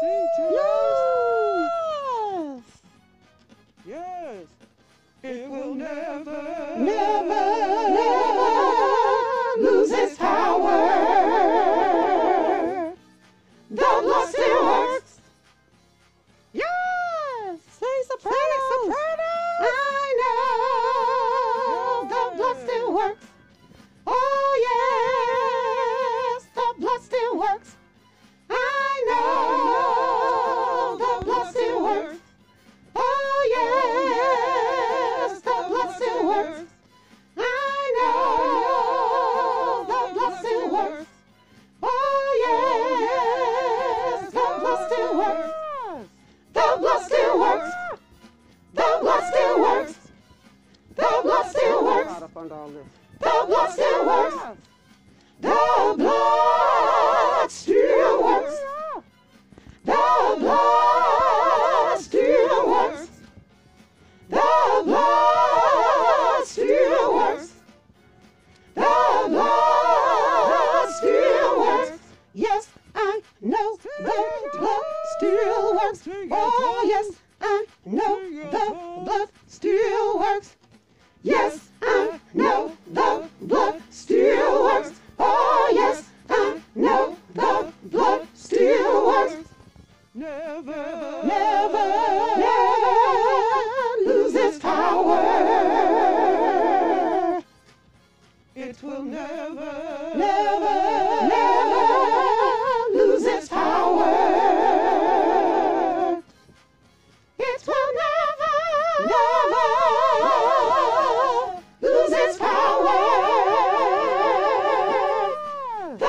See, $2. Yes. Yes. It will never.